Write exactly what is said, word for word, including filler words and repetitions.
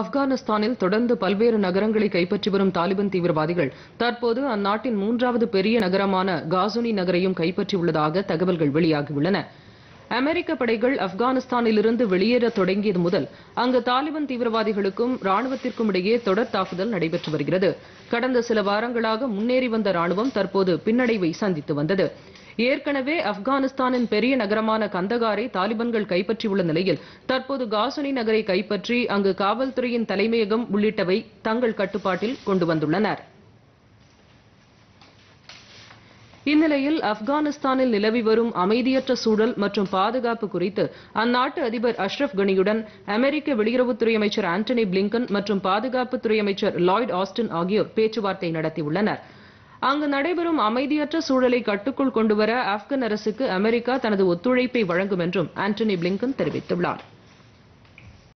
ஆப்கானிஸ்தானில் தொடர்ந்து பல்வேறு நகரங்களை கைப்பற்றி வரும் தாலிபான் தீவிரவாதிகள் தற்போது அந்நாட்டின் மூன்றாவது பெரிய நகரமான காசுனி நகரையும் கைப்பற்றியுள்ளதாக தகவல்கள் வெளியாகியுள்ளன. அமெரிக்க படைகள் ஆப்கானிஸ்தானிலிருந்து வெளியேற தொடங்கியது முதல் அங்கு தாலிபான் தீவிரவாதிகளுக்கும் ராணுவத்திற்கும் இடையே தொடர் தாக்குதல் நடைபெற்று வருகிறது. கடந்த சில வாரங்களாக முன்னேறி வந்த ராணுவம் தற்போது பின்னடைவை சந்தித்து வந்தது. ஏற்கனவே ஆப்கானிஸ்தானின் பெரிய நகரமான கந்தகாரை தாலிபான்கள் கைப்பற்றியுள்ள நிலையில் தற்போது காசுனி நகரை கைப்பற்றி அங்கு காவல்துறையின் தலைமையகம் உள்ளிட்டவை தங்கள் கட்டுப்பாட்டில் கொண்டு வந்துள்ளனர். இந்நிலையில் ஆப்கானிஸ்தானில் நிலவி வரும் அமைதியற்ற சூழல் மற்றும் பாதுகாப்பு குறித்து அந்நாட்டு அதிபர் அஷ்ரப் கனியுடன் அமெரிக்க வெளியுறவுத்துறை அமைச்சர் ஆண்டனி பிளிங்கன் மற்றும் பாதுகாப்புத்துறை அமைச்சர் லாய்ட் ஆஸ்டின் ஆகியோர் பேச்சுவார்த்தை நடத்தியுள்ளனர். அங்கு நடைபெறும் அமைதியற்ற சூழலை கட்டுக்குள் கொண்டுவர ஆப்கன் அரசுக்கு அமெரிக்கா தனது ஒத்துழைப்பை வழங்கும் என்றும் ஆண்டனி பிளிங்கன் தெரிவித்துள்ளார்.